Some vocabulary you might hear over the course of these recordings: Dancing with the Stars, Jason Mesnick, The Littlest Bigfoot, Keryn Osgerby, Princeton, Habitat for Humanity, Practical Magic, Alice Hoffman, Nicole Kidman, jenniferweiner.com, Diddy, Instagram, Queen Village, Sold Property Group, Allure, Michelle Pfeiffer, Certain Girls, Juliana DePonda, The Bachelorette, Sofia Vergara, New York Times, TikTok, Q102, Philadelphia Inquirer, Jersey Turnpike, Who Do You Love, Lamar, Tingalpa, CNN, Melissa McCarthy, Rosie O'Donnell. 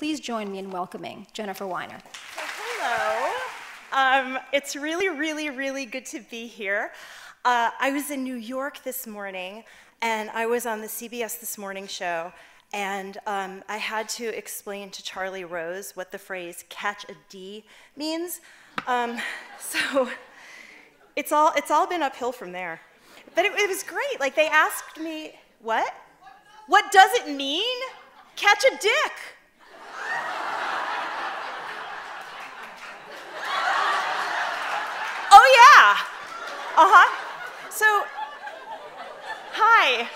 Please join me in welcoming Jennifer Weiner. Hello. It's really good to be here. I was in New York this morning, and I was on the CBS This Morning show, and I had to explain to Charlie Rose what the phrase "catch a D" means. So it's all been uphill from there. But it was great. Like, they asked me, what does it mean? Catch a dick. Oh, yeah. Uh-huh. So, hi.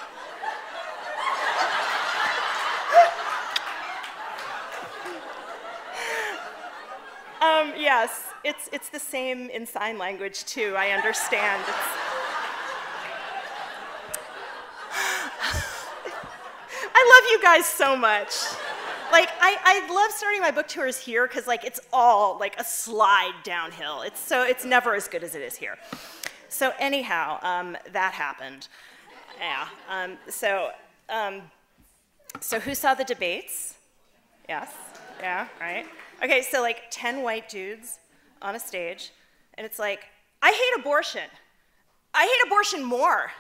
Yes, it's the same in sign language, too, I understand. I love you guys so much. Like, I love starting my book tours here, because, like, it's all, like, a slide downhill. It's never as good as it is here. So anyhow, that happened. Yeah. So who saw the debates? Yes. Yeah, right. Okay, so, like, 10 white dudes on a stage, and it's like, I hate abortion. I hate abortion more.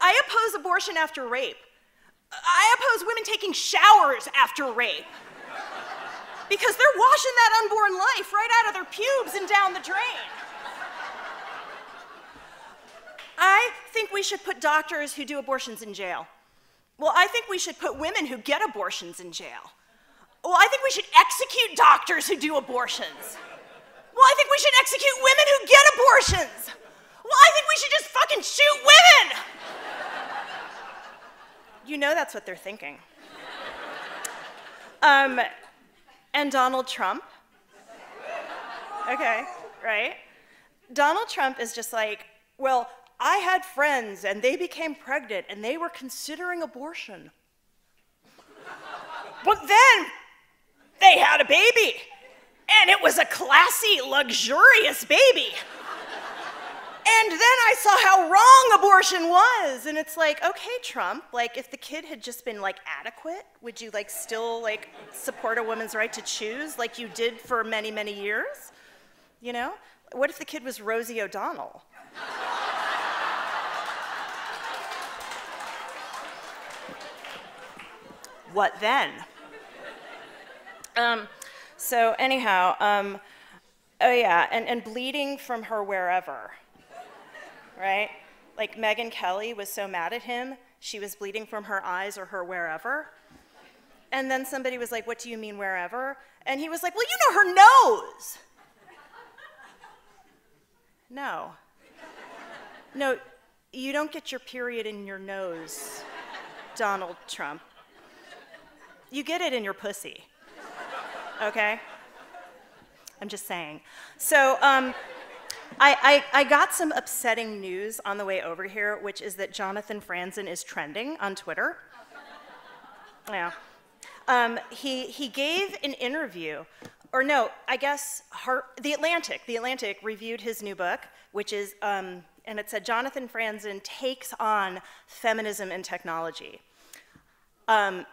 I oppose abortion after rape. I oppose women taking showers after rape, because they're washing that unborn life right out of their pubes and down the drain. I think we should put doctors who do abortions in jail. Well, I think we should put women who get abortions in jail. Well, I think we should execute doctors who do abortions. Well, I think we should execute women who get abortions. Well, I think we should just fucking shoot women. You know that's what they're thinking. And Donald Trump? Okay, right? Donald Trump is just like, well, I had friends and they became pregnant and they were considering abortion. But then they had a baby, and it was a classy, luxurious baby. And then I saw how wrong abortion was. And it's like, okay, Trump, like, if the kid had just been, like, adequate, would you, like, still, like, support a woman's right to choose like you did for many, many years? You know? What if the kid was Rosie O'Donnell? What then? So anyhow, oh yeah, and bleeding from her wherever. Right? Like, Megyn Kelly was so mad at him, she was bleeding from her eyes or her wherever. And then somebody was like, what do you mean wherever? And he was like, well, you know, her nose. No. No, you don't get your period in your nose, Donald Trump. You get it in your pussy. Okay? I'm just saying. So, I got some upsetting news on the way over here, which is that Jonathan Franzen is trending on Twitter. Yeah. He gave an interview, or no, I guess The Atlantic reviewed his new book, which is, and it said, Jonathan Franzen takes on feminism and technology.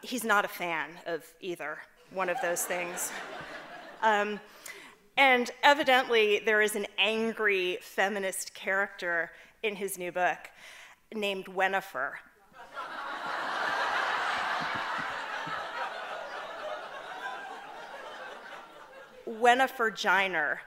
He's not a fan of either one of those things. And evidently, there is an angry feminist character in his new book named Wenifer. Wenifer Giner.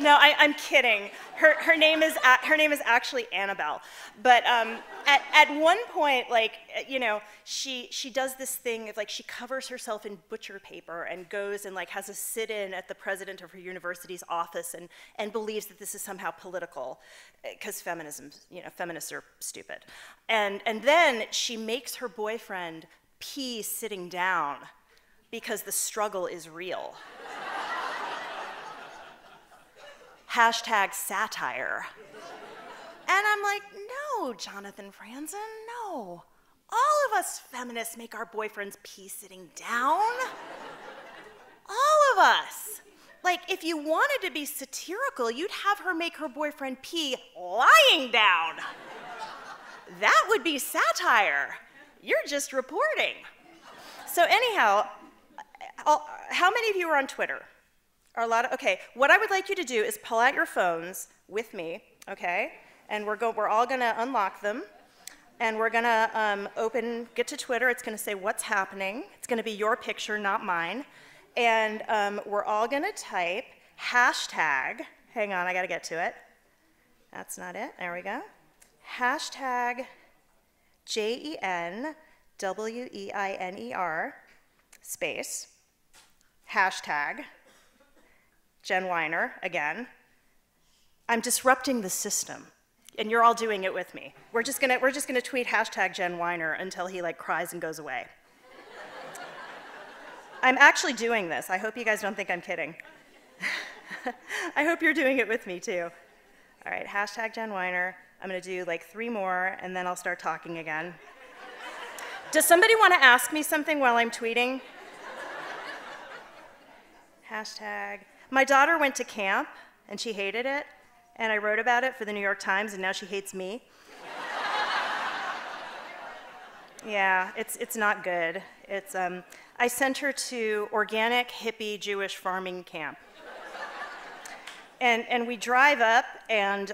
No, I'm kidding. Her name is actually Annabelle. But at one point, like, you know, she does this thing of, like, she covers herself in butcher paper and goes and, like, has a sit-in at the president of her university's office and believes that this is somehow political because feminism, you know, feminists are stupid. And then she makes her boyfriend pee sitting down because the struggle is real. #satire. And I'm like, no, Jonathan Franzen, no. All of us feminists make our boyfriends pee sitting down. All of us. Like, if you wanted to be satirical, you'd have her make her boyfriend pee lying down. That would be satire. You're just reporting. So anyhow, how many of you are on Twitter? Are a lot of, okay, what I would like you to do is pull out your phones with me, okay? And we're all gonna unlock them, and we're gonna get to Twitter. It's gonna say what's happening. It's gonna be your picture, not mine. And we're all gonna type hashtag, hang on, I gotta get to it. That's not it, there we go. Hashtag JenWeiner space, hashtag Jen Weiner again. I'm disrupting the system, and you're all doing it with me. We're just gonna tweet hashtag Jen Weiner until he like cries and goes away. I'm actually doing this. I hope you guys don't think I'm kidding. I hope you're doing it with me too. All right, hashtag Jen Weiner. I'm gonna do like 3 more, and then I'll start talking again. Does somebody wanna ask me something while I'm tweeting? Hashtag. My daughter went to camp, and she hated it, and I wrote about it for the New York Times, and now she hates me. Yeah, it's not good. It's, I sent her to organic, hippie, Jewish farming camp. And we drive up, and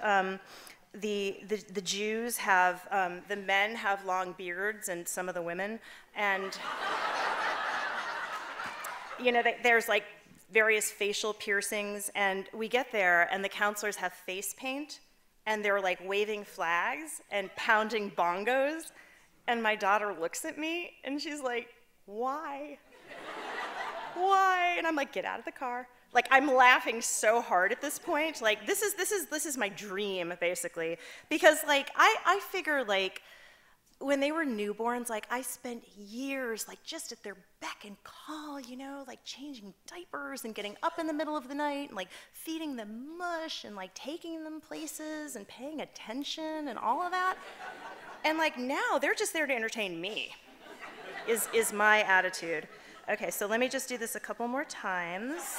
the Jews have, the men have long beards, and some of the women, and you know, there's like various facial piercings, and we get there, and the counselors have face paint, and they're like waving flags and pounding bongos, and my daughter looks at me, and she's like, why? Why? And I'm like, get out of the car. Like, I'm laughing so hard at this point. Like, this is my dream, basically. Because, like, I figure, like, when they were newborns, like, I spent years, like, just at their beck and call, you know, like, changing diapers and getting up in the middle of the night and, like, feeding them mush and, like, taking them places and paying attention and all of that. And, like, now they're just there to entertain me, is my attitude. Okay, so let me just do this a couple more times.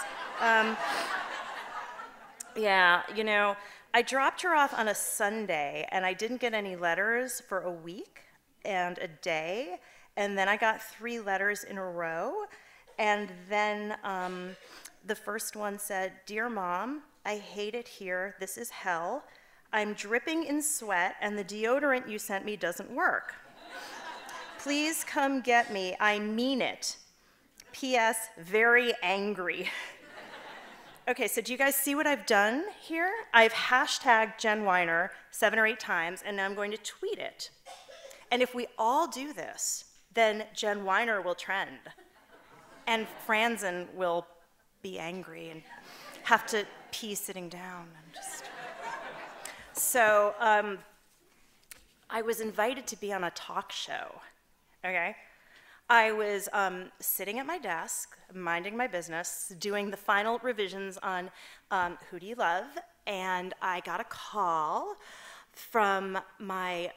Yeah, you know, I dropped her off on a Sunday, and I didn't get any letters for a week and a day, and then I got 3 letters in a row, and then the first one said, "Dear Mom, I hate it here. This is hell. I'm dripping in sweat, and the deodorant you sent me doesn't work. Please come get me. I mean it. P.S. Very angry." Okay, so do you guys see what I've done here? I've hashtagged Jen Weiner 7 or 8 times, and now I'm going to tweet it. And if we all do this, then Jen Weiner will trend. And Franzen will be angry and have to pee sitting down. And just... So I was invited to be on a talk show, okay? I was sitting at my desk, minding my business, doing the final revisions on Who Do You Love, and I got a call from my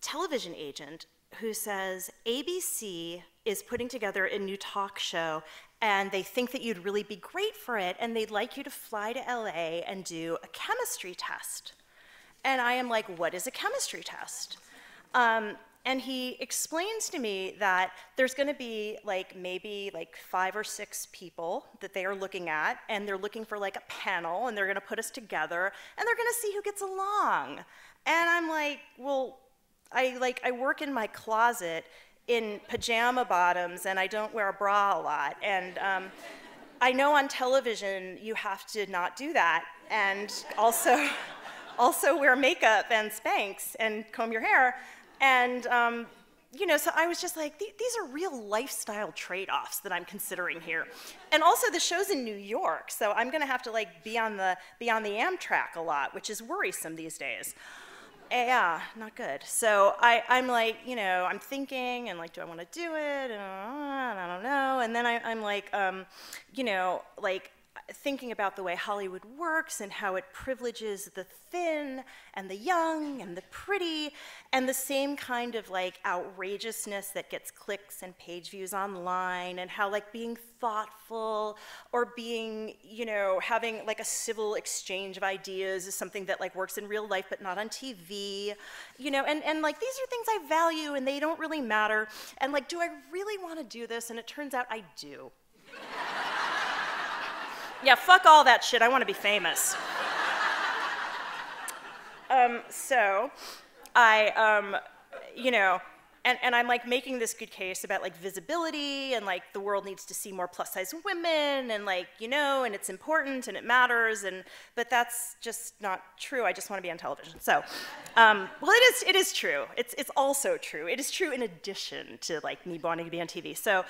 television agent who says, ABC is putting together a new talk show, and they think that you'd really be great for it, and they'd like you to fly to LA and do a chemistry test. And I am like, what is a chemistry test? And he explains to me that there's gonna be like maybe like 5 or 6 people that they are looking at, and they're looking for like a panel, and they're gonna put us together, and they're gonna see who gets along. And I'm like, well, I work in my closet in pajama bottoms, and I don't wear a bra a lot. And I know on television you have to not do that, and also wear makeup and Spanx and comb your hair. And, you know, so I was just like, these are real lifestyle trade-offs that I'm considering here. And also the show's in New York, so I'm gonna have to like be on the Amtrak a lot, which is worrisome these days. Yeah, not good. So I'm like, you know, I'm thinking, and like, do I wanna do it? And I don't know. And then I'm like, you know, like, thinking about the way Hollywood works and how it privileges the thin and the young and the pretty and the same kind of like outrageousness that gets clicks and page views online, and how like being thoughtful or being, you know, having like a civil exchange of ideas is something that like works in real life but not on TV, you know, and like these are things I value and they don't really matter, and like, do I really want to do this? And it turns out I do. Yeah, fuck all that shit, I want to be famous. So I, you know, and I'm like making this good case about like visibility and like the world needs to see more plus size women and like, you know, and it's important and it matters, and, but that's just not true. I just want to be on television. So, well, it is true. It's also true. It is true in addition to like me wanting to be on TV. So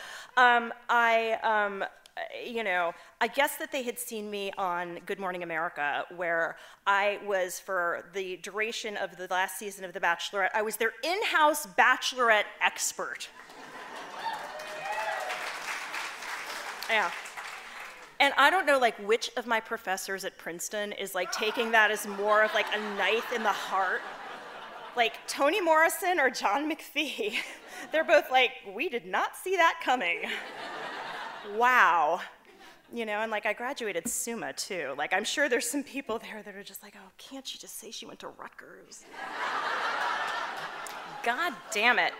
you know, I guess that they had seen me on Good Morning America, where I was, for the duration of the last season of The Bachelorette, I was their in-house Bachelorette expert. Yeah. And I don't know, like, which of my professors at Princeton is, like, taking that as more of, like, a knife in the heart. Like, Toni Morrison or John McPhee. They're both like, we did not see that coming. Wow, you know, and like I graduated SUMA too. Like I'm sure there's some people there that are just like, oh, can't you just say she went to Rutgers? God damn it.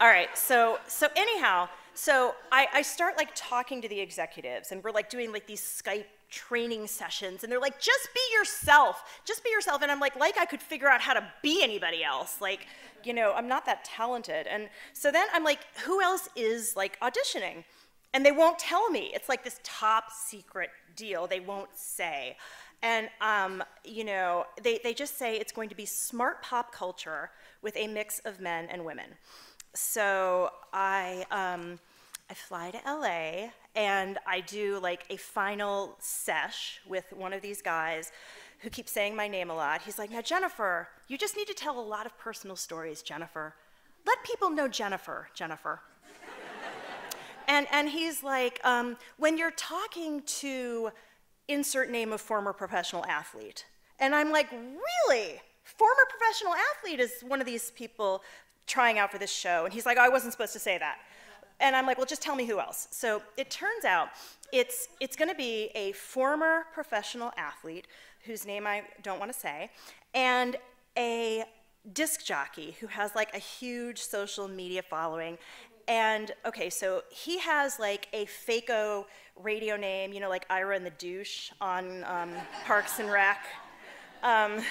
All right, so anyhow, so I start like talking to the executives, and we're like doing like these Skype training sessions, and they're like, just be yourself, just be yourself. And I'm like I could figure out how to be anybody else. Like, you know, I'm not that talented. And so then I'm like, who else is like auditioning? And they won't tell me. It's like this top secret deal. They won't say. And, you know, they just say it's going to be smart pop culture with a mix of men and women. So I fly to LA, and I do like a final sesh with one of these guys who keeps saying my name a lot. He's like, now, Jennifer, you just need to tell a lot of personal stories, Jennifer. Let people know Jennifer, Jennifer. And he's like, when you're talking to insert name of former professional athlete. And I'm like, really? Former professional athlete is one of these people trying out for this show. And he's like, oh, I wasn't supposed to say that. And I'm like, well, just tell me who else. So it turns out it's going to be a former professional athlete whose name I don't want to say, and a disc jockey who has like a huge social media following. And, okay, so he has, like, a fake-o radio name, you know, like Ira and the Douche on Parks and Rec. I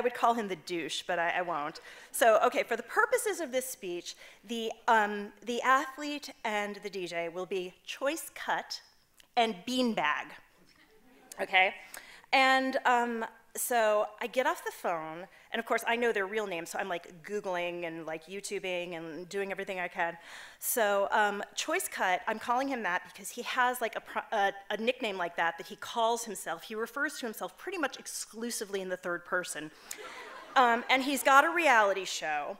would call him the douche, but I won't. So, okay, for the purposes of this speech, the athlete and the DJ will be Choice Cut and Beanbag, okay? And so I get off the phone, and of course I know their real names, so I'm like Googling and like YouTubing and doing everything I can. So Choice Cut, I'm calling him that because he has like a nickname like that he calls himself. He refers to himself pretty much exclusively in the third person. And he's got a reality show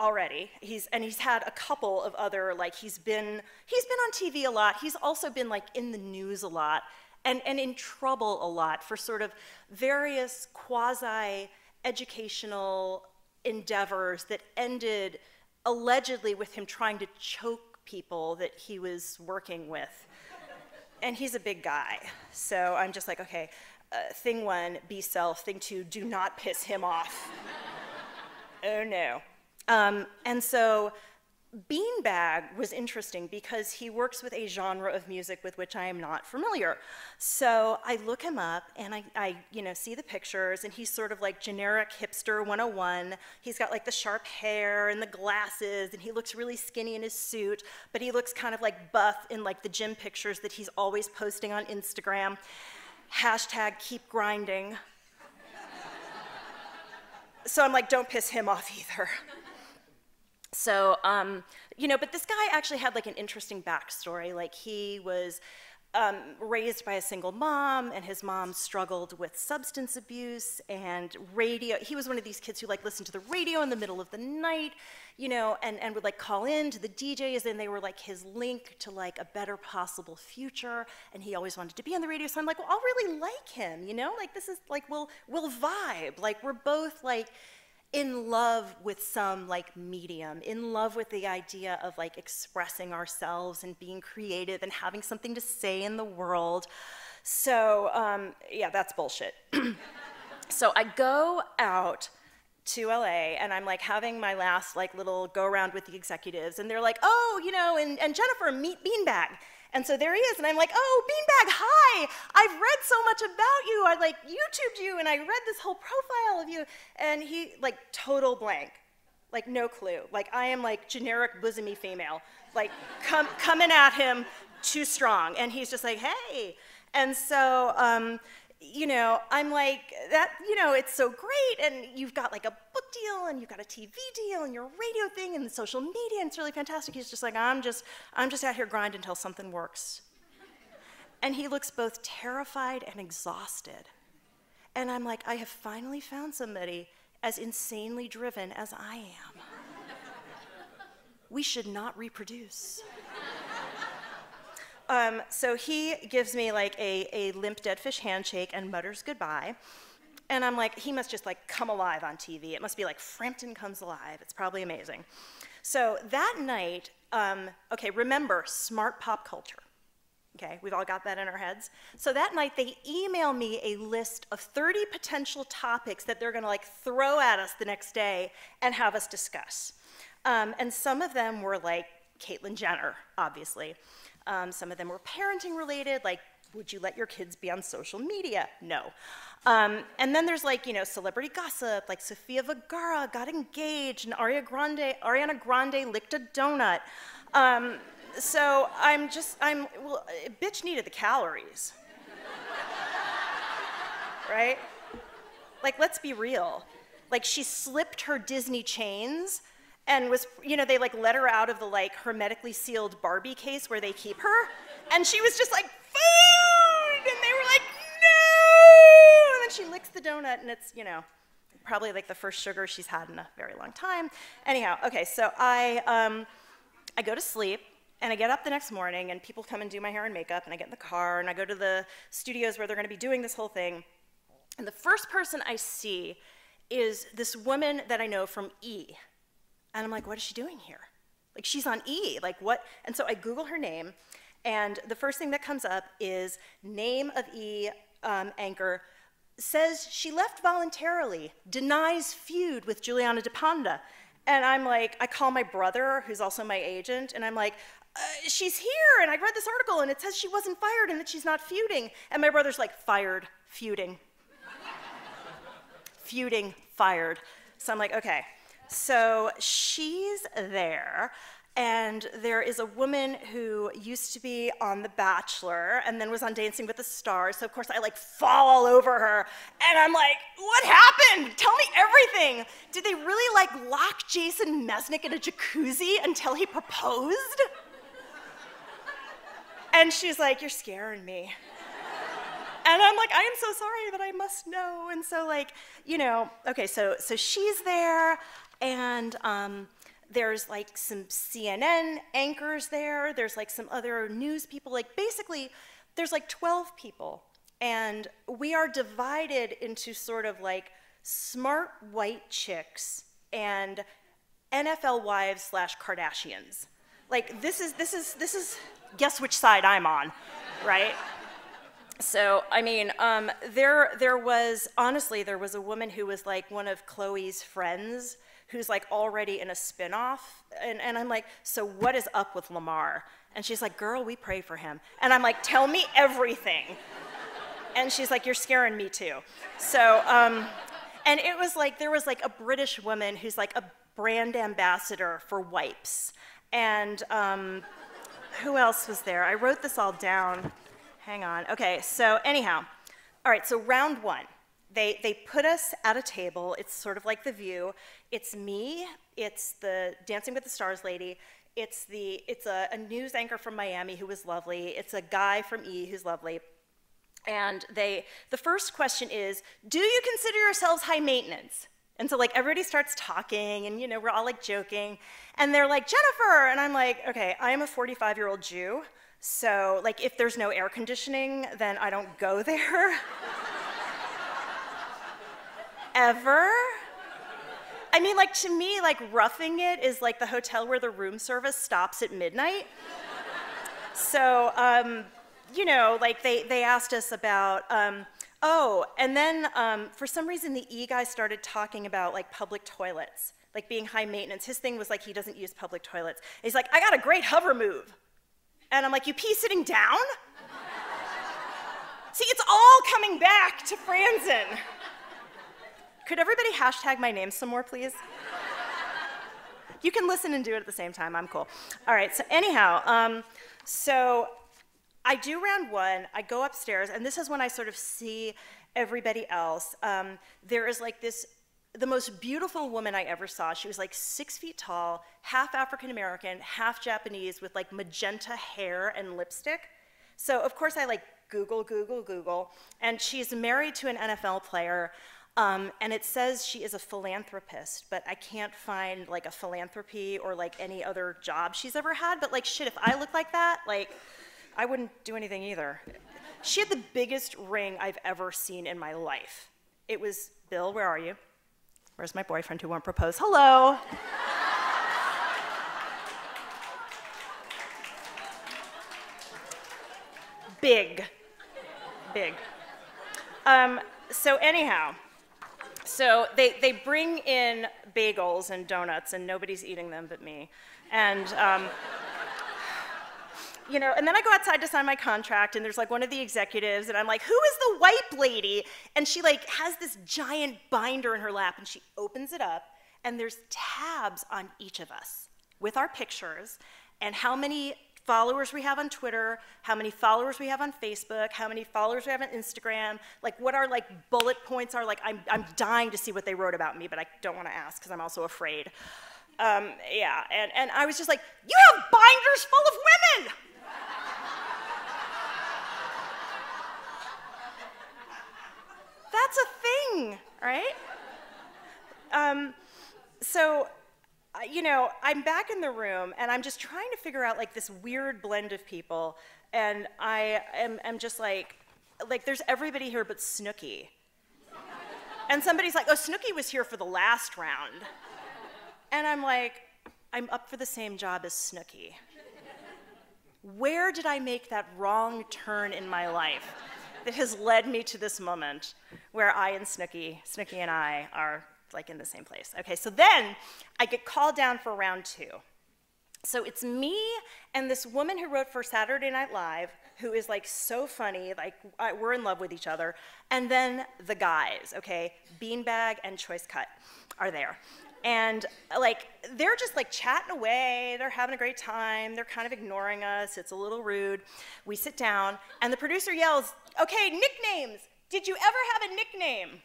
already. He's had a couple of other, like he's been on TV a lot. He's also been like in the news a lot. And in trouble a lot for sort of various quasi-educational endeavors that ended allegedly with him trying to choke people that he was working with. And he's a big guy. So I'm just like, okay, thing one, be self. Thing two, do not piss him off. Oh, no. And so Beanbag was interesting because he works with a genre of music with which I am not familiar. So I look him up, and I you know, see the pictures, and he's sort of like generic hipster 101. He's got like the sharp hair and the glasses, and he looks really skinny in his suit, but he looks kind of like buff in like the gym pictures that he's always posting on Instagram. #keepgrinding. So I'm like, don't piss him off either. So, you know, but this guy actually had like an interesting backstory. Like he was raised by a single mom, and his mom struggled with substance abuse and radio. He was one of these kids who like listened to the radio in the middle of the night, you know, and would like call in to the DJs, and they were like his link to like a better possible future, and he always wanted to be on the radio. So I'm like, well, I'll really like him, you know, like this is like, we'll vibe, like we're both like in love with some like medium, in love with the idea of like expressing ourselves and being creative and having something to say in the world. So yeah, that's bullshit. So I go out to LA and I'm like having my last like little go around with the executives, and they're like, oh, you know, and Jennifer, meet Beanbag. And so there he is, and I'm like, oh, Beanbag, hi, I've read so much about you, I like YouTubed you, and I read this whole profile of you, and he, like, total blank, like, no clue, like, I am, like, generic bosomy female, like, coming at him too strong, and he's just like, hey. And so, you know, I'm like, that, you know, it's so great, and you've got, like, a book deal, and you've got a TV deal, and your radio thing, and the social media, and it's really fantastic. He's just like, I'm just out here grinding until something works. And he looks both terrified and exhausted. And I'm like, I have finally found somebody as insanely driven as I am. We should not reproduce. So he gives me like a limp dead fish handshake and mutters goodbye. And I'm like, he must just like come alive on TV. It must be like Frampton Comes Alive. It's probably amazing. So that night, okay, remember, smart pop culture. Okay, we've all got that in our heads. So that night they email me a list of 30 potential topics that they're gonna like throw at us the next day and have us discuss. And some of them were like Caitlyn Jenner, obviously. Some of them were parenting related, like, would you let your kids be on social media? No. And then there's like, you know, celebrity gossip, like Sofia Vergara got engaged and Ariana Grande licked a donut. So I'm, well, bitch needed the calories, right? Like, let's be real. Like, she slipped her Disney chains and was, you know, they like let her out of the like hermetically sealed Barbie case where they keep her, and she was just like, food! And they were like, no! And then she licks the donut, and it's, you know, probably like the first sugar she's had in a very long time. Anyhow, okay, so I go to sleep, and I get up the next morning, and people come and do my hair and makeup, and I get in the car, and I go to the studios where they're gonna be doing this whole thing, and the first person I see is this woman that I know from E! And I'm like, what is she doing here? Like, she's on E, like what? And so I Google her name, and the first thing that comes up is name of E anchor, says she left voluntarily, denies feud with Juliana DePonda. And I'm like, I call my brother, who's also my agent, and I'm like, she's here, and I read this article, and it says she wasn't fired and that she's not feuding. And my brother's like, fired, feuding. Feuding, fired. So I'm like, okay. So she's there, and there is a woman who used to be on The Bachelor and then was on Dancing with the Stars, so of course I like fall all over her, and I'm like, what happened? Tell me everything. Did they really like lock Jason Mesnick in a jacuzzi until he proposed? And she's like, you're scaring me. And I'm like, I am so sorry, but I must know. And so like, you know, okay, so she's there, and there's like some CNN anchors there, there's like some other news people, like basically there's like 12 people, and we are divided into sort of like smart white chicks and NFL wives / Kardashians. Like this is guess which side I'm on, right? So, I mean, there was, honestly, there was a woman who was like one of Chloe's friends who's like already in a spinoff, and I'm like, so what is up with Lamar? And she's like, girl, we pray for him. And I'm like, tell me everything. And she's like, you're scaring me too. So, and it was like, there was like a British woman who's like a brand ambassador for wipes. And who else was there? I wrote this all down. Hang on, okay, so anyhow, all right, so round one, they put us at a table, it's sort of like The View, it's me, it's the Dancing with the Stars lady, It's a news anchor from Miami who was lovely. It's a guy from E who's lovely. And the first question is, do you consider yourselves high maintenance? And so, like, everybody starts talking, and, you know, we're all, like, joking. And they're like, Jennifer! And I'm like, okay, I am a 45-year-old Jew, so, like, if there's no air conditioning, then I don't go there. Ever. I mean, like, to me, like, roughing it is like the hotel where the room service stops at midnight. So, you know, like, they asked us about, for some reason, the E guy started talking about, like, public toilets, like, being high maintenance. His thing was, like, he doesn't use public toilets. And he's like, I got a great hover move. And I'm like, you pee sitting down? See, it's all coming back to Franzen. Could everybody hashtag my name some more, please? You can listen and do it at the same time. I'm cool. All right, so anyhow, I do round one, I go upstairs, and this is when I sort of see everybody else. There is like this, the most beautiful woman I ever saw. She was like 6 feet tall, half African-American, half Japanese, with like magenta hair and lipstick. So of course I like Google, and she's married to an NFL player, and it says she is a philanthropist, but I can't find like a philanthropy or like any other job she's ever had, but like shit, if I look like that, like, I wouldn't do anything either. She had the biggest ring I've ever seen in my life. It was, Bill, where are you? Where's my boyfriend who won't propose? Hello. Big. So they bring in bagels and donuts, and nobody's eating them but me. And, you know, and then I go outside to sign my contract, and there's like one of the executives, and I'm like, who is the wipe lady? And she like has this giant binder in her lap, and she opens it up, and there's tabs on each of us with our pictures, and how many followers we have on Twitter, how many followers we have on Facebook, how many followers we have on Instagram, like what our like bullet points are. Like I'm dying to see what they wrote about me, but I don't want to ask because I'm also afraid. Yeah, and I was just like, you have binders full of women! That's a thing, right? You know, I'm back in the room, and I'm just trying to figure out, like, this weird blend of people, and I am just like, there's everybody here but Snooki. And somebody's like, oh, Snooki was here for the last round. And I'm like, I'm up for the same job as Snooki. Where did I make that wrong turn in my life that has led me to this moment where I and Snooki and I are like in the same place? Okay, so then I get called down for round two. So it's me and this woman who wrote for Saturday Night Live, who is like so funny, like we're in love with each other, and then the guys, okay? Beanbag and Choice Cut are there. And like, they're just like chatting away, they're having a great time, they're kind of ignoring us, it's a little rude. We sit down, and the producer yells, okay, nicknames, did you ever have a nickname?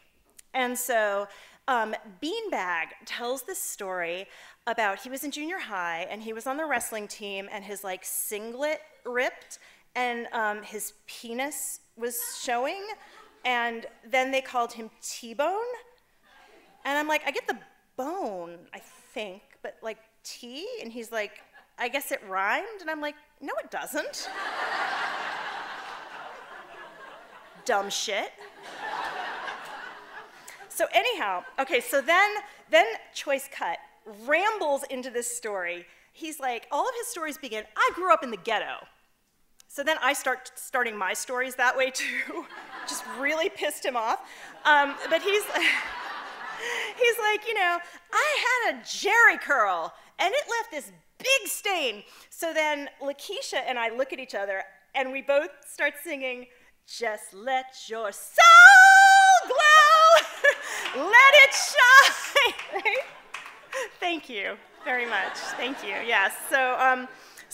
And so Beanbag tells this story about he was in junior high, and he was on the wrestling team, and his like singlet ripped, and his penis was showing, and then they called him T-Bone. And I'm like, I get the bone, I think, but like T? And he's like, I guess it rhymed? And I'm like, no, it doesn't. Dumb shit. So anyhow, okay, so then Choice Cut rambles into this story. He's like, all of his stories begin, I grew up in the ghetto. So then I starting my stories that way too. Just really pissed him off. But he's like, you know, I had a jerry curl, and it left this big stain. So then Lakeisha and I look at each other, and we both start singing, just let your soul glow, let it shine. Thank you very much. Thank you. Yes.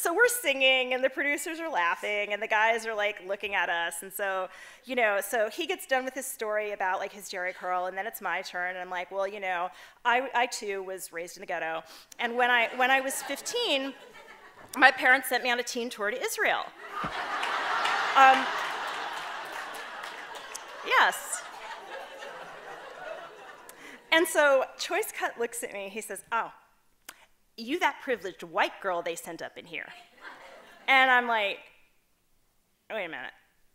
So we're singing, and the producers are laughing, and the guys are like looking at us, and so, you know, so he gets done with his story about like his jerry curl, and then it's my turn, and I'm like, well, you know, I too was raised in the ghetto, and when I was 15, my parents sent me on a teen tour to Israel. Yes. And so Choice Cut looks at me, he says, oh, you that privileged white girl they sent up in here. And I'm like, wait a minute.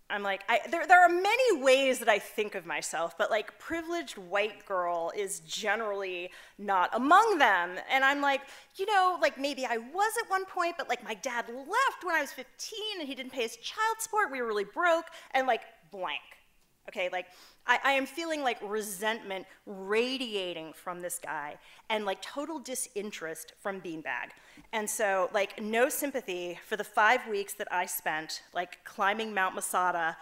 I'm like, there are many ways that I think of myself, but like privileged white girl is generally not among them. And I'm like, you know, like maybe I was at one point, but like my dad left when I was 15 and he didn't pay his child support, we were really broke, and like blank. Okay, like I am feeling like resentment radiating from this guy and like total disinterest from Beanbag. And so like no sympathy for the 5 weeks that I spent like climbing Mount Masada,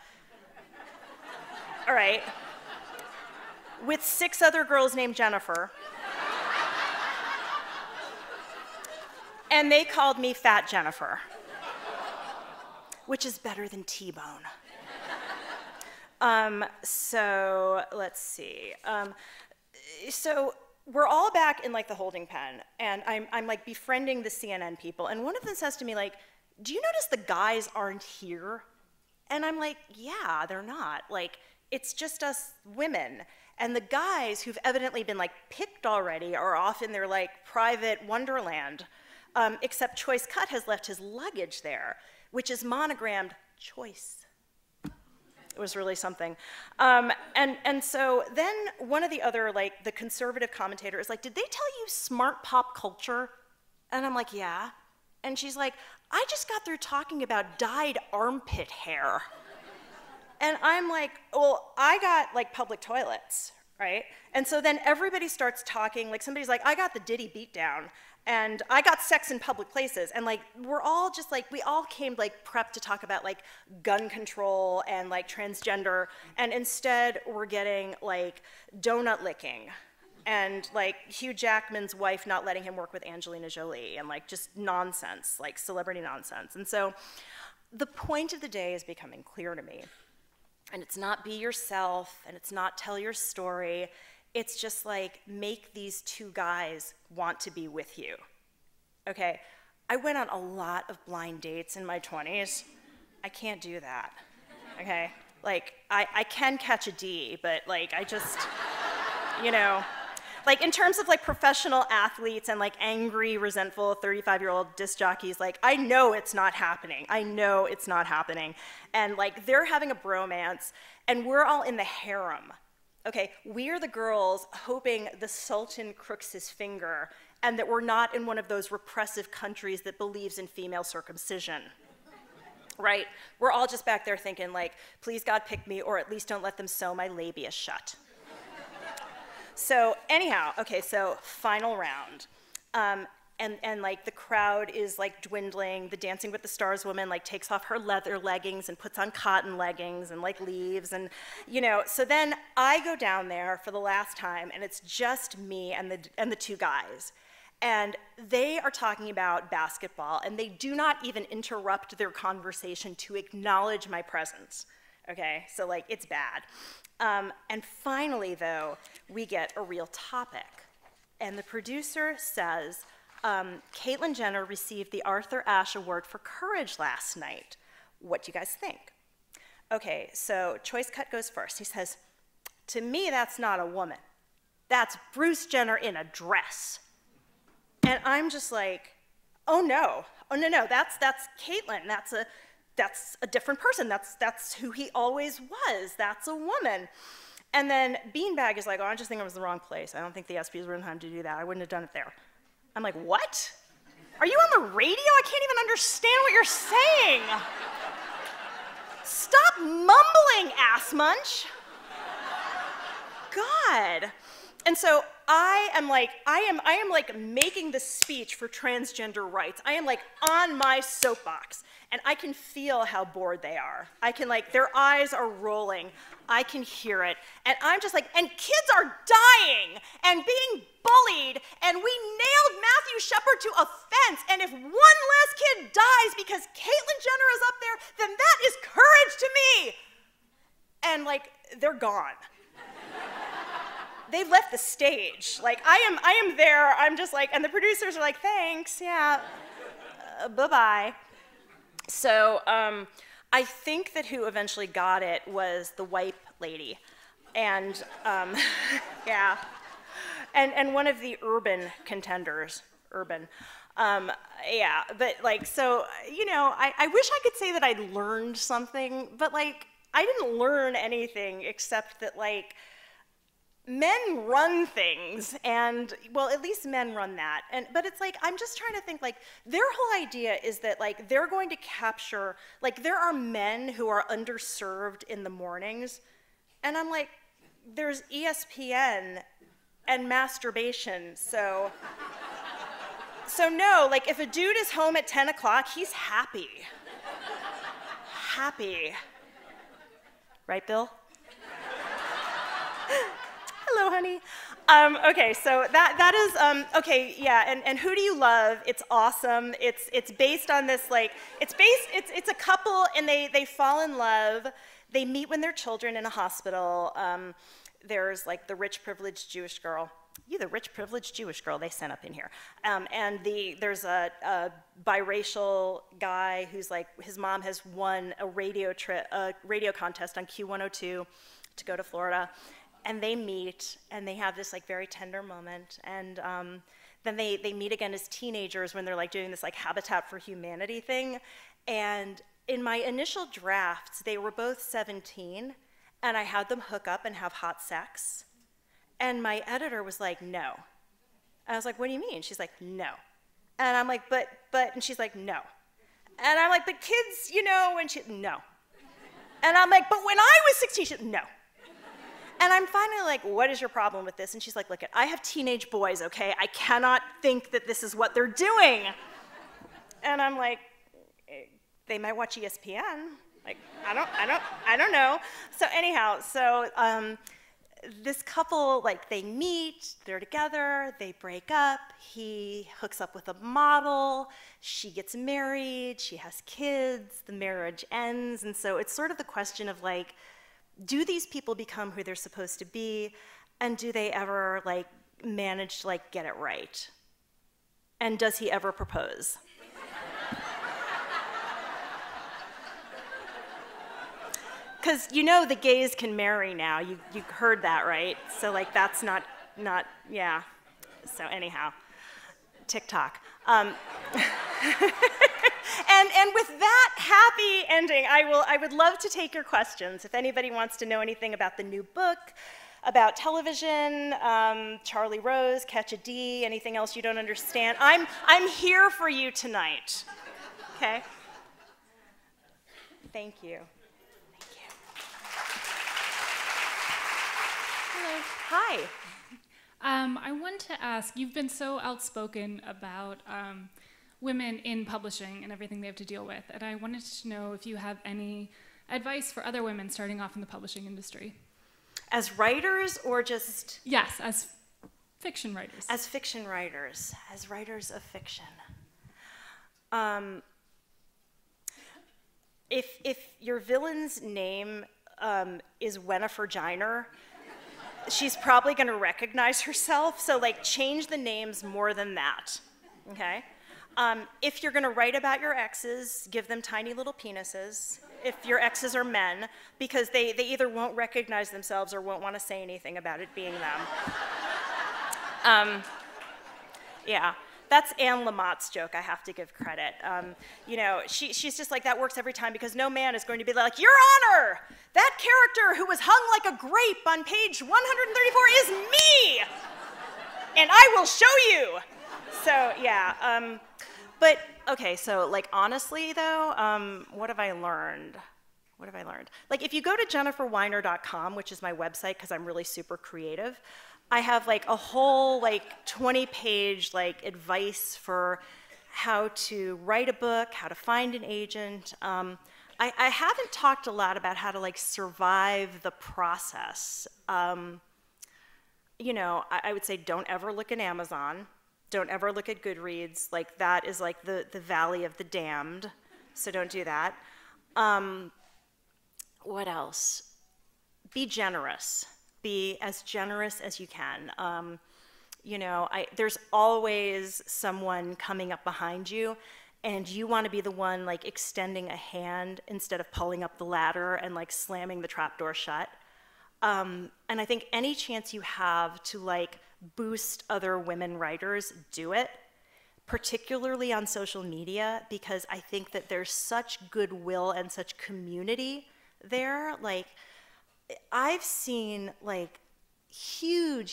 all right, with 6 other girls named Jennifer. And they called me Fat Jennifer, which is better than T-Bone. So let's see. So we're all back in like the holding pen, and I'm like befriending the CNN people, and one of them says to me like, do you notice the guys aren't here? And I'm like, yeah, they're not. Like, it's just us women. And the guys who've evidently been like picked already are off in their like private wonderland, except Choice Cut has left his luggage there, which is monogrammed Choice. It was really something. And so then one of the other, like, the conservative commentator is like, did they tell you smart pop culture? And I'm like, yeah. And she's like, I just got through talking about dyed armpit hair. And I'm like, well, I got, like, public toilets, right? And so then everybody starts talking, like, somebody's like, I got the Diddy beatdown. And I got sex in public places, and like we're all just like, we all came like prepped to talk about like gun control and like transgender, and instead we're getting like donut licking and like Hugh Jackman's wife not letting him work with Angelina Jolie and like just nonsense, like celebrity nonsense. And so the point of the day is becoming clear to me, and it's not be yourself and it's not tell your story. It's just like, make these 2 guys want to be with you, okay? I went on a lot of blind dates in my 20s. I can't do that, okay? Like, I can catch a D, but like, I just, you know. Like, in terms of like professional athletes and like angry, resentful 35-year-old disc jockeys, like, I know it's not happening. I know it's not happening. And like, they're having a bromance, and we're all in the harem. Okay, we're the girls hoping the Sultan crooks his finger and that we're not in one of those repressive countries that believes in female circumcision, right? We're all just back there thinking like, please God pick me, or at least don't let them sew my labia shut. So anyhow, okay, so final round. And like the crowd is like dwindling. The Dancing with the Stars woman like takes off her leather leggings and puts on cotton leggings and like leaves, and you know. So then I go down there for the last time, and it's just me and the 2 guys, and they are talking about basketball, and they do not even interrupt their conversation to acknowledge my presence. Okay, so like it's bad. And finally, though, we get a real topic, and the producer says, Caitlyn Jenner received the Arthur Ashe Award for Courage last night. What do you guys think? Okay, so Choice Cut goes first. He says, to me, that's not a woman. That's Bruce Jenner in a dress. And I'm just like, oh no, no, that's Caitlyn. That's a different person. That's who he always was. That's a woman. And then Beanbag is like, oh, I just think I was in the wrong place. I don't think the ESPYs were in time to do that. I wouldn't have done it there. I'm like, what? Are you on the radio? I can't even understand what you're saying. Stop mumbling, ass munch. God. And so I am like making the speech for transgender rights. I am like on my soapbox, and I can feel how bored they are. I can like, their eyes are rolling. I can hear it. And I'm just like, and kids are dying and being bullied, and we nailed Matthew Shepard to a fence, and if one less kid dies because Caitlyn Jenner is up there, then that is courage to me. And like, they're gone. They've left the stage. Like, I am there, I'm just like, and the producers are like, thanks, yeah. bye-bye. So I think that who eventually got it was the wipe lady. And yeah, and one of the urban contenders, yeah, but like, so, you know, I wish I could say that I'd learned something, but like, I didn't learn anything except that like, men run things, and well, at least men run that. And but it's like, I'm just trying to think, like, their whole idea is that like they're going to capture, like, there are men who are underserved in the mornings, and I'm like, there's ESPN and masturbation, so so no, like, if a dude is home at 10 o'clock, he's happy. Happy. Right, Bill? Hello, honey. Okay, so that is, okay, yeah, and Who Do You Love? It's awesome. It's based on this, like, it's a couple, and they fall in love. They meet when they're children in a hospital. There's, like, the rich, privileged Jewish girl. You, the rich, privileged Jewish girl they sent up in here. And there's a biracial guy who's, like, his mom has won a radio contest on Q102 to go to Florida. And they meet, and they have this like very tender moment, and then they meet again as teenagers when they're like doing this like Habitat for Humanity thing. And in my initial drafts, they were both 17, and I had them hook up and have hot sex. And my editor was like, no. I was like, what do you mean? She's like, no. And I'm like, but, and she's like, no. And I'm like, but kids, you know, and she, no. And I'm like, but when I was 16, she, no. And I'm finally like, what is your problem with this? And she's like, look, I have teenage boys, okay? I cannot think that this is what they're doing. And I'm like, they might watch ESPN. Like, I don't know. So anyhow, so this couple, like, they meet, they're together, they break up. He hooks up with a model. She gets married. She has kids. The marriage ends. And so it's sort of the question of, like, do these people become who they're supposed to be, and do they ever like manage to like get it right? And does he ever propose? Because you know the gays can marry now. You heard that, right? So like that's not yeah. So anyhow, TikTok. And with that happy ending, I would love to take your questions. If anybody wants to know anything about the new book, about television, Charlie Rose, Catch a D, anything else you don't understand, I'm here for you tonight. Okay? Thank you. Thank you. Hello. Hi. I want to ask, you've been so outspoken about women in publishing and everything they have to deal with. And I wanted to know if you have any advice for other women starting off in the publishing industry. As writers or just? Yes, as fiction writers. As fiction writers, as writers of fiction. If your villain's name is Jennifer Weiner, she's probably gonna recognize herself. So like change the names more than that, okay? If you're going to write about your exes, give them tiny little penises, if your exes are men, because they either won't recognize themselves or won't want to say anything about it being them. Yeah, that's Anne Lamott's joke, I have to give credit. You know, she's just like, that works every time, because no man is going to be like, Your Honor, that character who was hung like a grape on page 134 is me, and I will show you. So, yeah, but, okay, so, like, honestly, though, what have I learned? What have I learned? Like, if you go to jenniferweiner.com, which is my website, because I'm really super creative, I have, like, a whole, like, 20-page, like, advice for how to write a book, how to find an agent. I haven't talked a lot about how to, like, survive the process. You know, I would say don't ever look at Amazon. Don't ever look at Goodreads. Like, that is like the valley of the damned. So don't do that. What else? Be generous. Be as generous as you can. You know, there's always someone coming up behind you and you want to be the one like extending a hand instead of pulling up the ladder and like slamming the trapdoor shut. And I think any chance you have to like boost other women writers, do it, particularly on social media, because I think that there's such goodwill and such community there. Like, I've seen like huge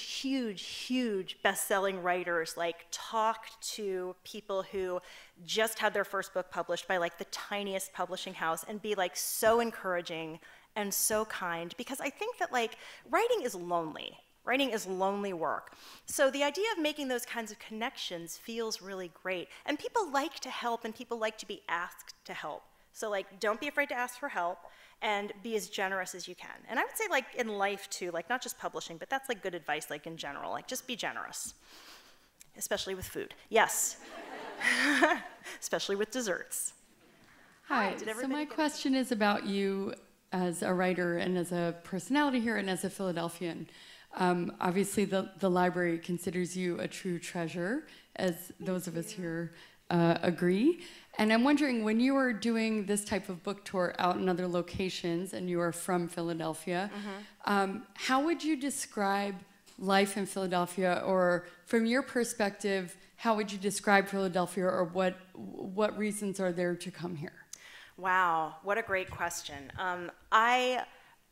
best-selling writers like talk to people who just had their first book published by like the tiniest publishing house and be like so encouraging and so kind, because I think that like writing is lonely. Writing is lonely work. So the idea of making those kinds of connections feels really great. And people like to help and people like to be asked to help. So like, don't be afraid to ask for help and be as generous as you can. And I would say like in life too, like not just publishing, but that's like good advice like in general, like just be generous, especially with food. Yes, especially with desserts. Hi, so my question is about you as a writer and as a personality here and as a Philadelphian. Obviously the library considers you a true treasure, as those of us here agree. And I'm wondering, when you are doing this type of book tour out in other locations and you are from Philadelphia, how would you describe life in Philadelphia, or from your perspective, how would you describe Philadelphia, or what reasons are there to come here? Wow, what a great question. I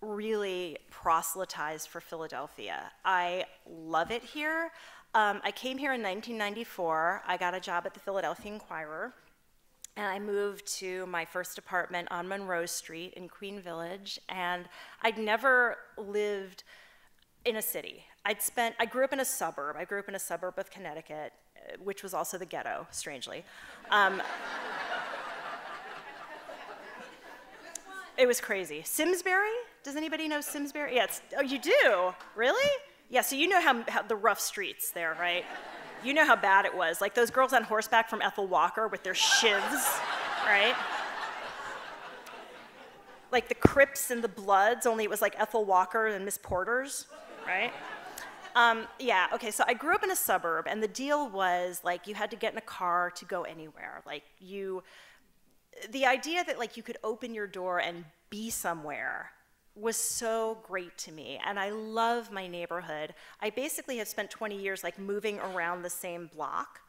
really proselytized for Philadelphia. I love it here. I came here in 1994. I got a job at the Philadelphia Inquirer, and I moved to my first apartment on Monroe Street in Queen Village, and I'd never lived in a city. I grew up in a suburb. I grew up in a suburb of Connecticut, which was also the ghetto, strangely. It was crazy. Simsbury? Does anybody know Simsbury? Yes. Oh, you do? Really? Yeah, so you know how the rough streets there, right? You know how bad it was. Like those girls on horseback from Ethel Walker with their shivs, right? Like the Crips and the Bloods, only it was like Ethel Walker and Miss Porters, right? Yeah, okay, so I grew up in a suburb, and the deal was like you had to get in a car to go anywhere. Like the idea that like you could open your door and be somewhere was so great to me, and I love my neighborhood. I basically have spent 20 years like moving around the same block.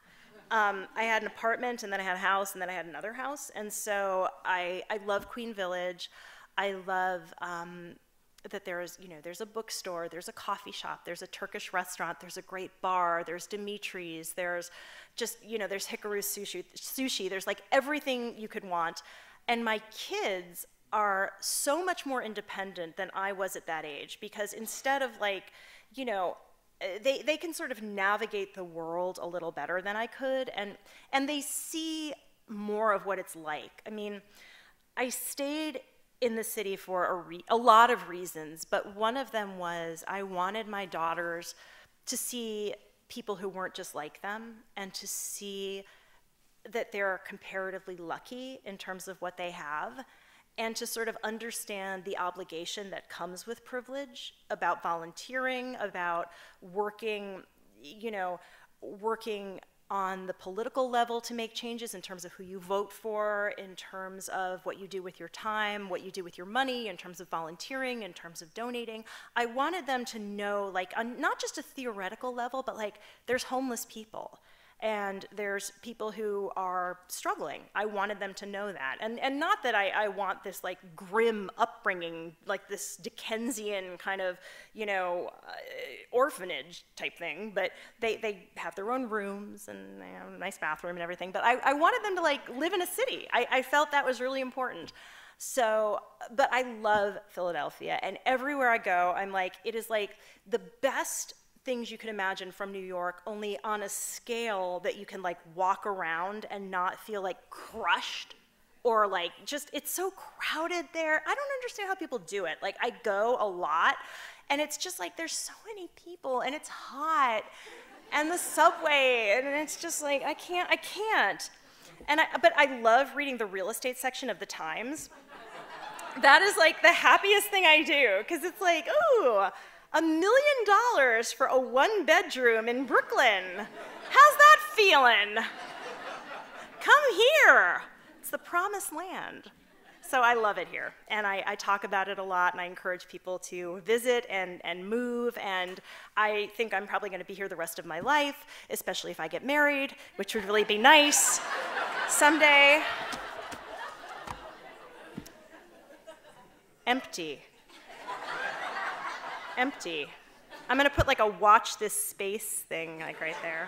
I had an apartment, and then I had a house, and then I had another house, and so I love Queen Village. I love that there's a bookstore, there's a coffee shop, there's a Turkish restaurant, there's a great bar, there's Dimitri's, there's just, there's Hikaru's sushi, there's like everything you could want. And my kids are so much more independent than I was at that age, because instead of like, they can sort of navigate the world a little better than I could, and they see more of what it's like. I mean, I stayed in the city for a lot of reasons, but one of them was I wanted my daughters to see people who weren't just like them, and to see that they're comparatively lucky in terms of what they have, and to sort of understand the obligation that comes with privilege, about volunteering, about working, working on the political level to make changes in terms of who you vote for, in terms of what you do with your time, what you do with your money, in terms of volunteering, in terms of donating. I wanted them to know, like, on not just a theoretical level, but like there's homeless people and there's people who are struggling. I wanted them to know that. And not that I want this like grim upbringing, like this Dickensian kind of, orphanage type thing, but they have their own rooms and they have a nice bathroom and everything, but I wanted them to like live in a city. I felt that was really important. So, but I love Philadelphia, and everywhere I go, I'm like, it is like the best things you can imagine from New York, only on a scale that you can like walk around and not feel like crushed or like just, it's so crowded there. I don't understand how people do it. Like I go a lot and it's just like, there's so many people and it's hot and the subway and it's just like, I can't. But I love reading the real estate section of the Times. That is like the happiest thing I do, because it's like, ooh, $1 million for a one-bedroom in Brooklyn. How's that feeling? Come here. It's the promised land. So I love it here, and I talk about it a lot, and I encourage people to visit and move, and I think I'm probably going to be here the rest of my life, especially if I get married, which would really be nice someday. Empty. Empty. I'm going to put like a watch this space thing like right there.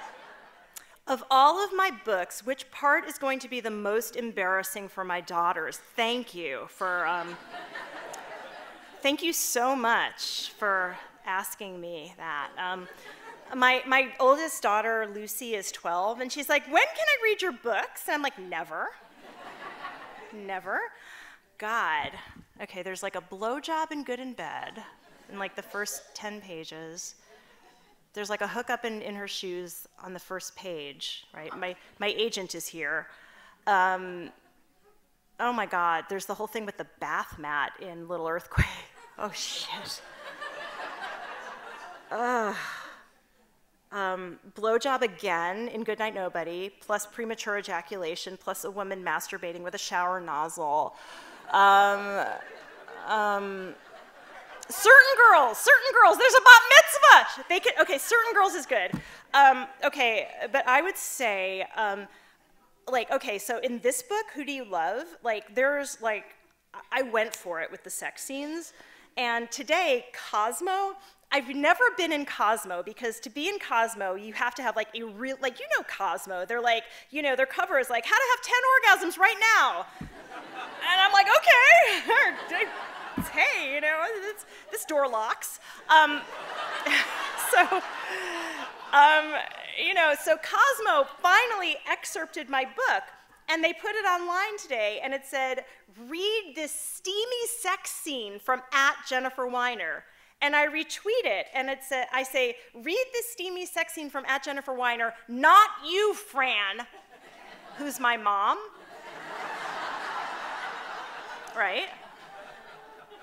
Of all of my books, which part is going to be the most embarrassing for my daughters? Thank you for, thank you so much for asking me that. My oldest daughter, Lucy, is 12, and she's like, when can I read your books? And I'm like, never, never. God, okay, there's like a blowjob in Good and Bad in like the first 10 pages. There's like a hookup in Her Shoes on the first page, right? My agent is here. Oh my God, there's the whole thing with the bath mat in Little Earthquake. Oh shit. Blowjob again in Goodnight Nobody, plus premature ejaculation, plus a woman masturbating with a shower nozzle. Certain Girls, there's a bat mitzvah! They can, okay, Certain Girls is good. Okay, but I would say, like, okay, so in this book, Who Do You Love? Like, there's, like, I went for it with the sex scenes. And today, Cosmo, I've never been in Cosmo, because to be in Cosmo, you have to have, like, a real, like, you know Cosmo. They're like, you know, their cover is like, how to have 10 orgasms right now. And I'm like, okay. Hey, you know, it's, this door locks. You know, so Cosmo finally excerpted my book, and they put it online today, and it said, read this steamy sex scene from @JenniferWeiner. And I retweet it, and it said, I say, read this steamy sex scene from @JenniferWeiner, not you, Fran, who's my mom, right?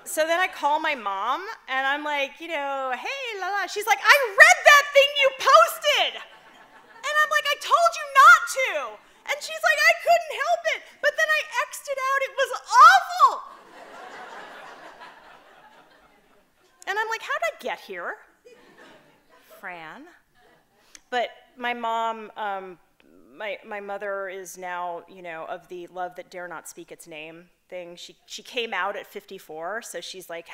So then I call my mom, and I'm like, you know, hey, la la. She's like, I read that thing you posted. And I'm like, I told you not to. And she's like, I couldn't help it. But then I X'd it out. It was awful. And I'm like, how'd I get here? Fran. But my mom, my mother is now, you know, of the love that dare not speak its name thing. She came out at 54, so she's like she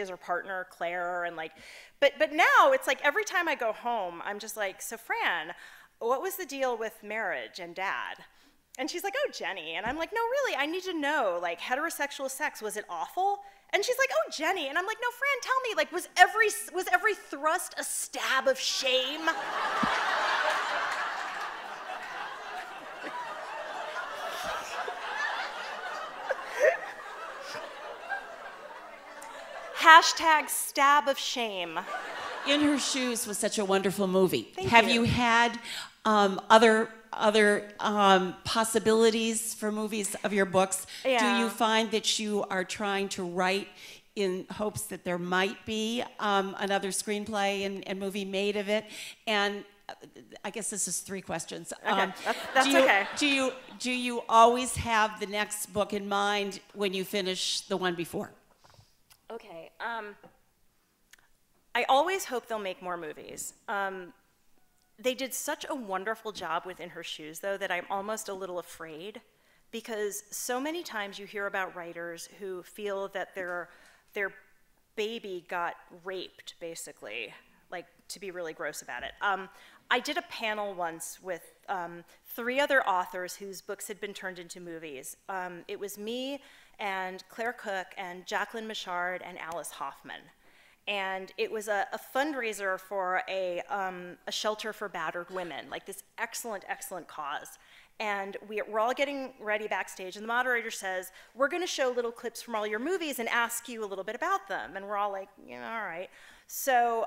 has her partner Claire, and like, but now it's like every time I go home, I'm just like, so Fran, what was the deal with marriage and dad? And she's like, oh, Jenny. And I'm like, no, really, I need to know, like, heterosexual sex, was it awful? And she's like, oh, Jenny. And I'm like, no, Fran, tell me, like, was every thrust a stab of shame? #StabOfShame. In Her Shoes was such a wonderful movie. Have you had other possibilities for movies of your books? Yeah. Do you find that you are trying to write in hopes that there might be another screenplay and movie made of it? And I guess this is 3 questions. Okay, that's okay. Do you always have the next book in mind when you finish the one before? Okay, I always hope they'll make more movies. They did such a wonderful job with In Her Shoes, though, that I'm almost a little afraid, because so many times you hear about writers who feel that their baby got raped, basically, like, to be really gross about it. I did a panel once with 3 other authors whose books had been turned into movies. It was me, and Claire Cook, and Jacqueline Michard, and Alice Hoffman. And it was a fundraiser for a shelter for battered women, like this excellent, excellent cause. And we're all getting ready backstage, and the moderator says, we're gonna show little clips from all your movies and ask you a little bit about them. And we're all like, yeah, all right. So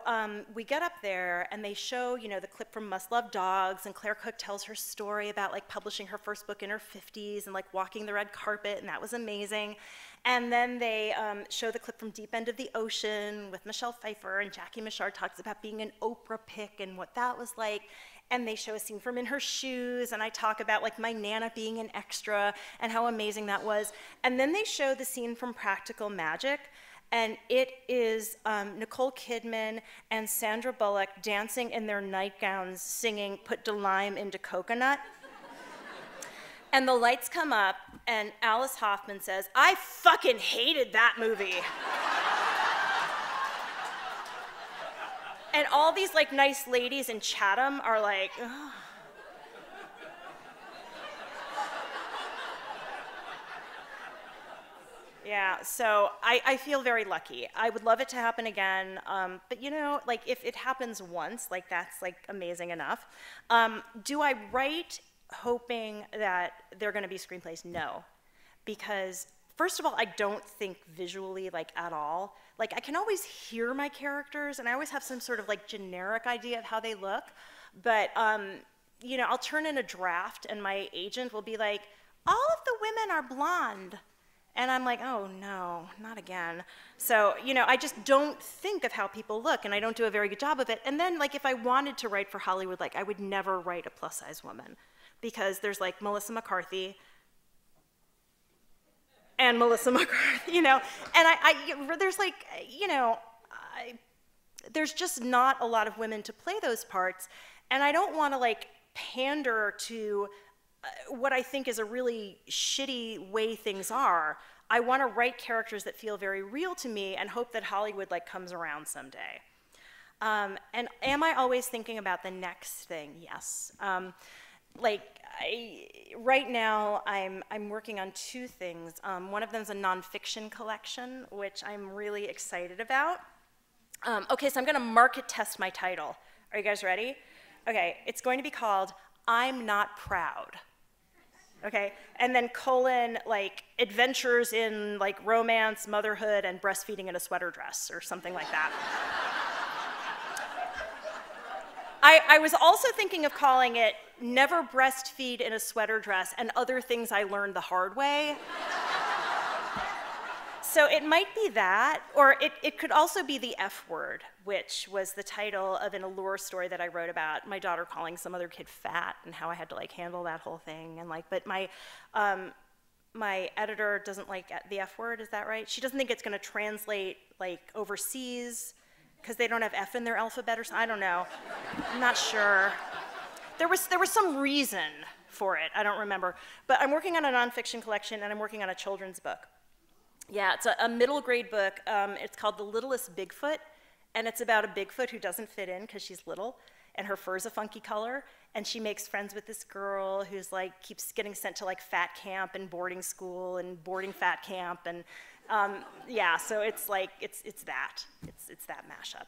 we get up there, and they show, you know, the clip from Must Love Dogs, and Claire Cook tells her story about, like, publishing her first book in her 50s and, like, walking the red carpet, and that was amazing. And then they show the clip from Deep End of the Ocean with Michelle Pfeiffer, and Jackie Michard talks about being an Oprah pick and what that was like. and they show a scene from In Her Shoes, and I talk about like my Nana being an extra and how amazing that was. And then they show the scene from Practical Magic, and it is Nicole Kidman and Sandra Bullock dancing in their nightgowns, singing "Put the Lime into Coconut." And the lights come up, and Alice Hoffman says, "I fucking hated that movie." And all these like nice ladies in Chatham are like, oh. Yeah, so I feel very lucky. I would love it to happen again, but you know, like if it happens once, like that's like amazing enough. Do I write hoping that they're gonna be screenplays? No, because first of all, I don't think visually like at all. Like I can always hear my characters and I always have some sort of like generic idea of how they look, but you know, I'll turn in a draft and my agent will be like, all of the women are blonde. And I'm like, oh no, not again. So, you know, I just don't think of how people look and I don't do a very good job of it. And then like if I wanted to write for Hollywood, like I would never write a plus size woman because there's like Melissa McCarthy, and Melissa McCarthy, you know, and I there's like, you know, there's just not a lot of women to play those parts, and I don't want to like pander to what I think is a really shitty way things are. I want to write characters that feel very real to me and hope that Hollywood like comes around someday. And am I always thinking about the next thing? Yes. Like right now, I'm working on two things. One of them is a nonfiction collection, which I'm really excited about. Okay, so I'm going to market test my title. Are you guys ready? Okay, it's going to be called "I'm Not Proud." Okay, and then : like adventures in like romance, motherhood, and breastfeeding in a sweater dress, or something like that. I was also thinking of calling it "Never Breastfeed in a Sweater Dress and Other Things I Learned the Hard Way." So it might be that, or it could also be the F word, which was the title of an Allure story that I wrote about my daughter calling some other kid fat and how I had to like handle that whole thing. And like, but my editor doesn't like the F word, is that right? She doesn't think it's gonna translate like overseas, because they don't have F in their alphabet or something. I don't know. I'm not sure. There was some reason for it. I don't remember. But I'm working on a nonfiction collection, and I'm working on a children's book. Yeah, it's a middle grade book. It's called The Littlest Bigfoot, and it's about a Bigfoot who doesn't fit in because she's little, and her fur's a funky color, and she makes friends with this girl who's like keeps getting sent to like fat camp and boarding school and boarding fat camp, and yeah, so it's like it's that mashup.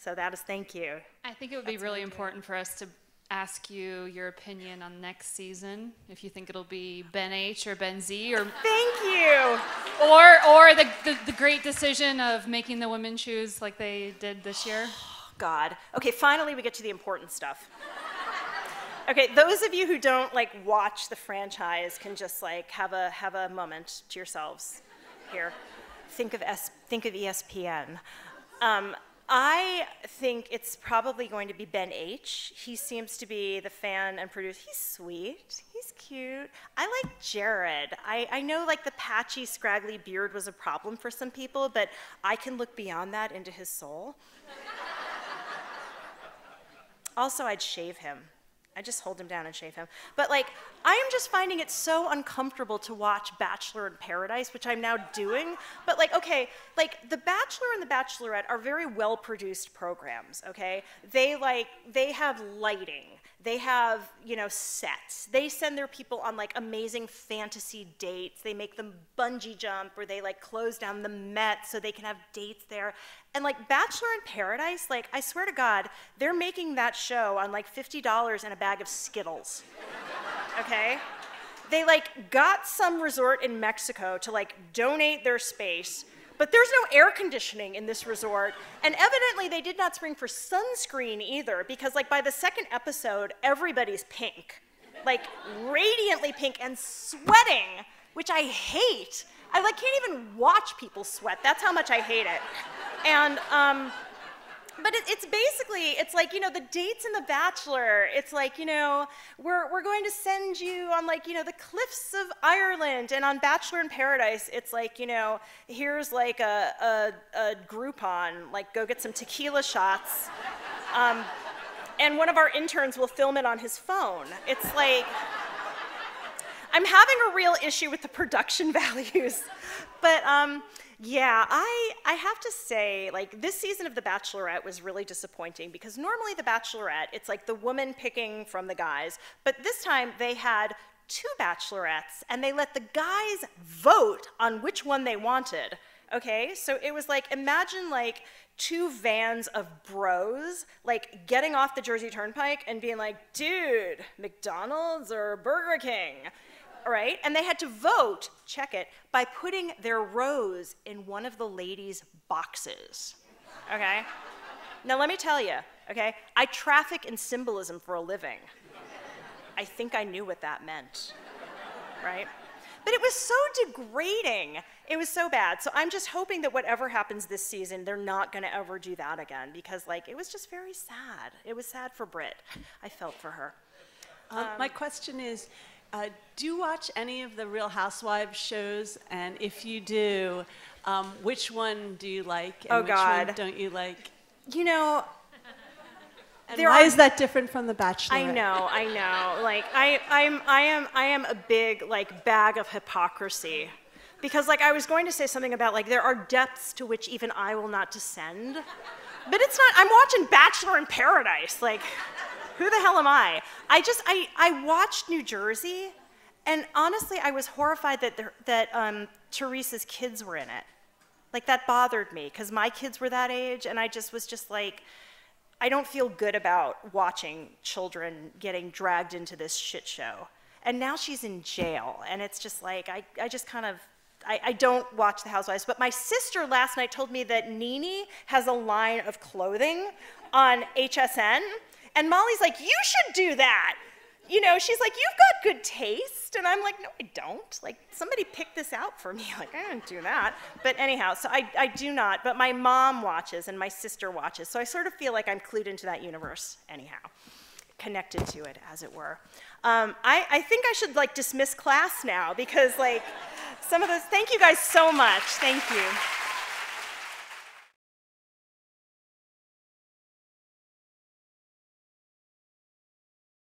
So that is, thank you. I think it would be really important for us to ask you your opinion on next season, if you think it'll be Ben H or Ben Z or thank you, or the great decision of making the women choose like they did this year. God. Okay, finally we get to the important stuff. Okay, those of you who don't like watch the franchise can just like have a moment to yourselves here. Think of ESPN. I think it's probably going to be Ben H. He seems to be the fan and producer. He's sweet. He's cute. I like Jared. I know like the patchy, scraggly beard was a problem for some people, but I can look beyond that into his soul. Also, I'd shave him. I just hold him down and shave him. But like, I am just finding it so uncomfortable to watch Bachelor in Paradise, which I'm now doing. But like, okay, like The Bachelor and The Bachelorette are very well-produced programs, okay? They have lighting. They have, you know, sets. They send their people on like amazing fantasy dates. They make them bungee jump, or they like close down the Met so they can have dates there. And like Bachelor in Paradise, like I swear to God, they're making that show on like $50 and a bag of Skittles, okay? They like got some resort in Mexico to like donate their space, but there's no air conditioning in this resort, and evidently they did not spring for sunscreen either, because like by the second episode, everybody's pink, like radiantly pink and sweating, which I hate. I like can't even watch people sweat. That's how much I hate it. And But it's basically, it's like, you know, the dates in The Bachelor, it's like, you know, we're going to send you on, like, you know, the cliffs of Ireland, and on Bachelor in Paradise, it's like, you know, here's like a Groupon, like, go get some tequila shots, and one of our interns will film it on his phone. It's like, I'm having a real issue with the production values, but, yeah, I have to say, like, this season of The Bachelorette was really disappointing, because normally The Bachelorette, it's like the woman picking from the guys, but this time they had two bachelorettes, and they let the guys vote on which one they wanted, okay? So it was like, imagine, like, two vans of bros, like, getting off the Jersey Turnpike and being like, dude, McDonald's or Burger King? Right? And they had to vote, check it, by putting their rose in one of the ladies' boxes, okay? Now let me tell you, okay, I traffic in symbolism for a living. I think I knew what that meant, right? But it was so degrading. It was so bad. So I'm just hoping that whatever happens this season, they're not gonna ever do that again, because, like, it was just very sad. It was sad for Brit. I felt for her. My question is, do you watch any of the Real Housewives shows? And if you do, which one do you like? And which one don't you like? You know, and why is that different from The Bachelor? I know. Like, I am a big, like, bag of hypocrisy, because, like, I was going to say something about, like, there are depths to which even I will not descend, but it's not. I'm watching Bachelor in Paradise, like. Who the hell am I? I watched New Jersey, and honestly, I was horrified that Teresa's kids were in it. Like, that bothered me, because my kids were that age, and I just was just like, I don't feel good about watching children getting dragged into this shit show. And now she's in jail, and it's just like, I just kind of, I don't watch The Housewives, but my sister last night told me that Nene has a line of clothing on HSN, and Molly's like, you should do that. You know, she's like, you've got good taste. And I'm like, no, I don't. Like, somebody picked this out for me. Like, I didn't do that. But anyhow, so I do not. But my mom watches and my sister watches. So I sort of feel like I'm clued into that universe anyhow, connected to it, as it were. I think I should, like, dismiss class now, because, like, some of those, thank you guys so much. Thank you.